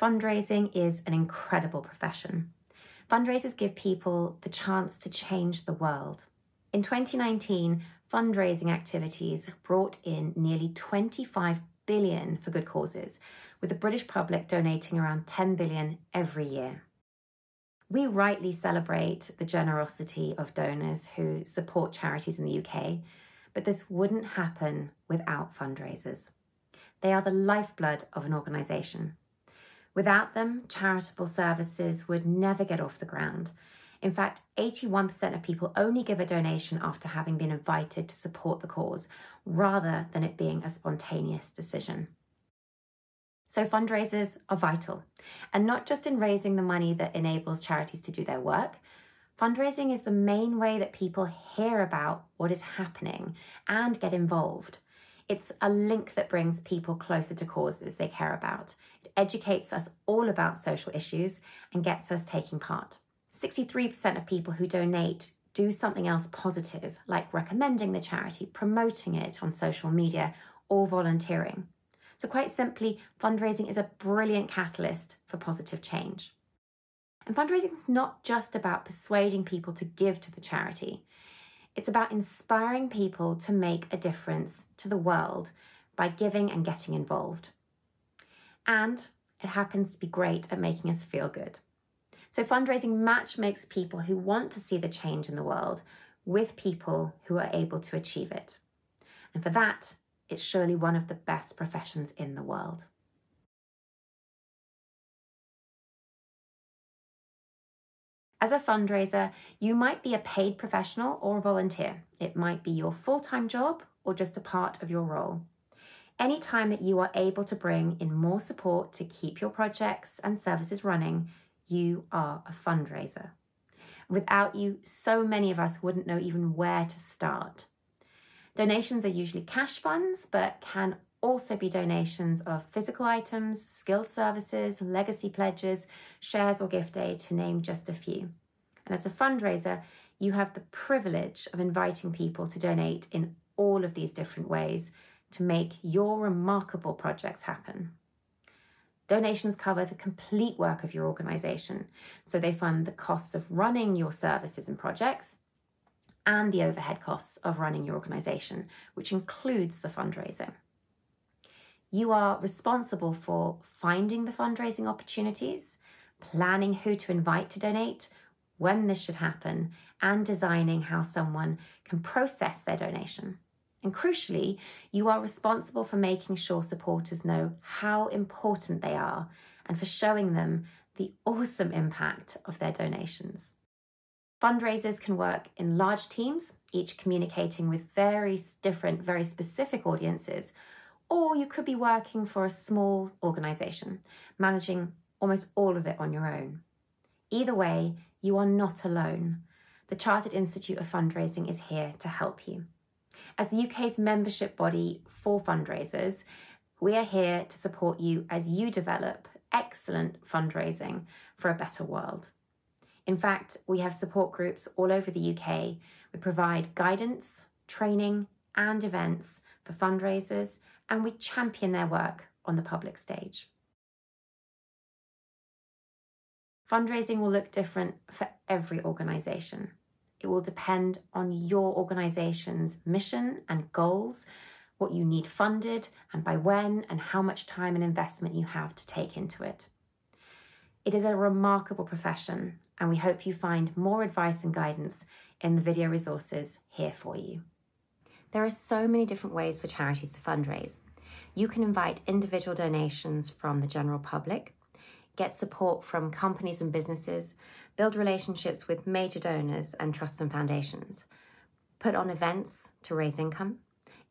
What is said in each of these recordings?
Fundraising is an incredible profession. Fundraisers give people the chance to change the world. In 2019, fundraising activities brought in nearly $25 billion for good causes, with the British public donating around $10 billion every year. We rightly celebrate the generosity of donors who support charities in the UK, but this wouldn't happen without fundraisers. They are the lifeblood of an organisation. Without them, charitable services would never get off the ground. In fact, 81% of people only give a donation after having been invited to support the cause, rather than it being a spontaneous decision. So fundraisers are vital, and not just in raising the money that enables charities to do their work. Fundraising is the main way that people hear about what is happening and get involved. It's a link that brings people closer to causes they care about. It educates us all about social issues and gets us taking part. 63% of people who donate do something else positive, like recommending the charity, promoting it on social media, or volunteering. So quite simply, fundraising is a brilliant catalyst for positive change. And fundraising is not just about persuading people to give to the charity. It's about inspiring people to make a difference to the world by giving and getting involved. And it happens to be great at making us feel good. So fundraising matchmakes people who want to see the change in the world with people who are able to achieve it. And for that, it's surely one of the best professions in the world. As a fundraiser, you might be a paid professional or a volunteer. It might be your full-time job or just a part of your role. Any time that you are able to bring in more support to keep your projects and services running, you are a fundraiser. Without you, so many of us wouldn't know even where to start. Donations are usually cash funds, but can also be donations of physical items, skilled services, legacy pledges, shares or gift aid, to name just a few. And as a fundraiser, you have the privilege of inviting people to donate in all of these different ways to make your remarkable projects happen. Donations cover the complete work of your organisation, so they fund the costs of running your services and projects and the overhead costs of running your organisation, which includes the fundraising. You are responsible for finding the fundraising opportunities, planning who to invite to donate, when this should happen, and designing how someone can process their donation. And crucially, you are responsible for making sure supporters know how important they are and for showing them the awesome impact of their donations. Fundraisers can work in large teams, each communicating with very specific audiences, or you could be working for a small organisation, managing almost all of it on your own. Either way, you are not alone. The Chartered Institute of Fundraising is here to help you. As the UK's membership body for fundraisers, we are here to support you as you develop excellent fundraising for a better world. In fact, we have support groups all over the UK. We provide guidance, training, and events for fundraisers, and we champion their work on the public stage. Fundraising will look different for every organisation. It will depend on your organisation's mission and goals, what you need funded, and by when, and how much time and investment you have to take into it. It is a remarkable profession, and we hope you find more advice and guidance in the video resources here for you. There are so many different ways for charities to fundraise. You can invite individual donations from the general public, get support from companies and businesses, build relationships with major donors and trusts and foundations, put on events to raise income,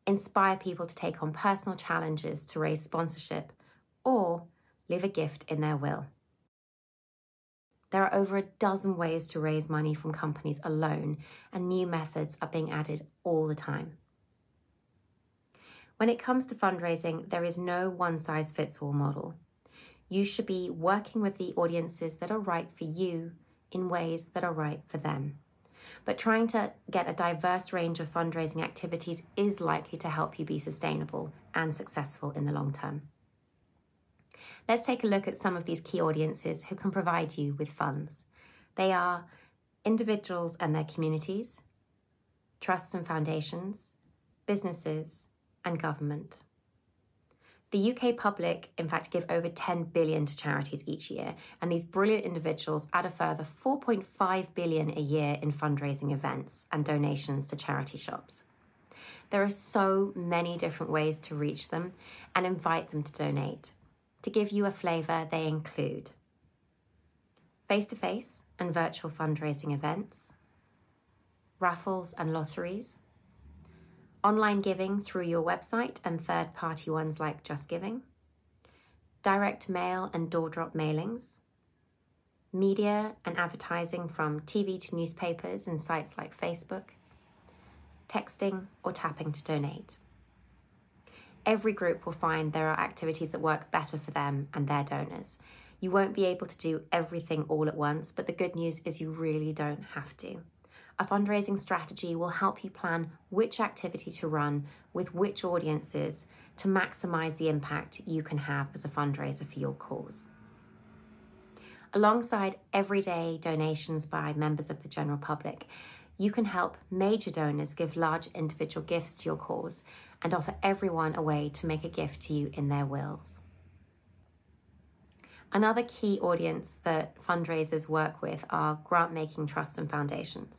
inspire people to take on personal challenges to raise sponsorship, or leave a gift in their will. There are over 12 ways to raise money from companies alone, and new methods are being added all the time. When it comes to fundraising, there is no one-size-fits-all model. You should be working with the audiences that are right for you in ways that are right for them. But trying to get a diverse range of fundraising activities is likely to help you be sustainable and successful in the long term. Let's take a look at some of these key audiences who can provide you with funds. They are individuals and their communities, trusts and foundations, businesses, and government. The UK public, in fact, give over 10 billion to charities each year, and these brilliant individuals add a further 4.5 billion a year in fundraising events and donations to charity shops. There are so many different ways to reach them and invite them to donate. To give you a flavour, they include face-to-face and virtual fundraising events, raffles and lotteries, online giving through your website and third-party ones like JustGiving, direct mail and door-drop mailings, media and advertising from TV to newspapers and sites like Facebook, texting or tapping to donate. Every group will find there are activities that work better for them and their donors. You won't be able to do everything all at once, but the good news is you really don't have to. A fundraising strategy will help you plan which activity to run with which audiences to maximise the impact you can have as a fundraiser for your cause. Alongside everyday donations by members of the general public, you can help major donors give large individual gifts to your cause and offer everyone a way to make a gift to you in their wills. Another key audience that fundraisers work with are grant-making trusts and foundations.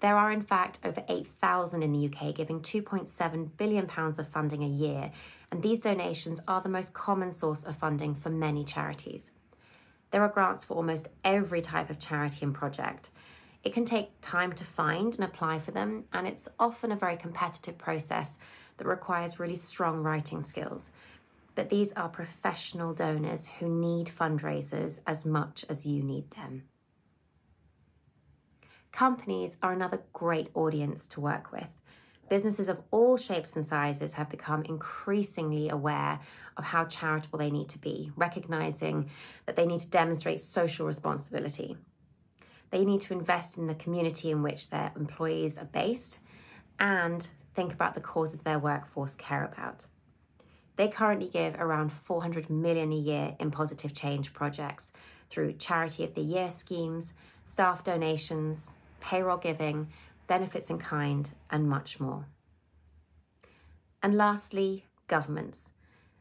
There are in fact over 8,000 in the UK giving £2.7 billion of funding a year, and these donations are the most common source of funding for many charities. There are grants for almost every type of charity and project. It can take time to find and apply for them, and it's often a very competitive process that requires really strong writing skills. But these are professional donors who need fundraisers as much as you need them. Companies are another great audience to work with. Businesses of all shapes and sizes have become increasingly aware of how charitable they need to be, recognising that they need to demonstrate social responsibility. They need to invest in the community in which their employees are based and think about the causes their workforce care about. They currently give around 400 million a year in positive change projects through Charity of the Year schemes, staff donations, payroll giving, benefits in kind, and much more. And lastly, governments.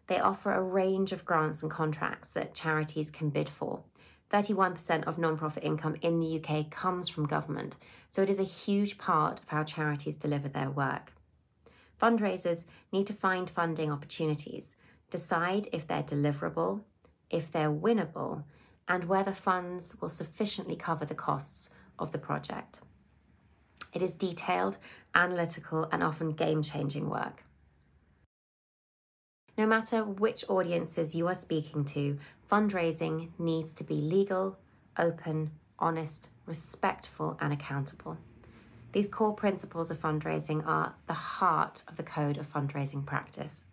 They offer a range of grants and contracts that charities can bid for. 31% of non-profit income in the UK comes from government, so it is a huge part of how charities deliver their work. Fundraisers need to find funding opportunities, decide if they're deliverable, if they're winnable, and whether funds will sufficiently cover the costs of the project. It is detailed, analytical, and often game-changing work. No matter which audiences you are speaking to, fundraising needs to be legal, open, honest, respectful, and accountable. These core principles of fundraising are the heart of the Code of Fundraising Practice.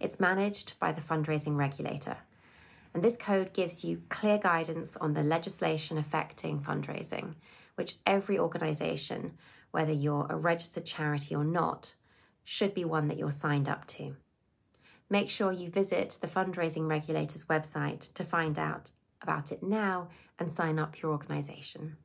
It's managed by the Fundraising Regulator. And this code gives you clear guidance on the legislation affecting fundraising, which every organisation, whether you're a registered charity or not, should be one that you're signed up to. Make sure you visit the Fundraising Regulator's website to find out about it now and sign up your organisation.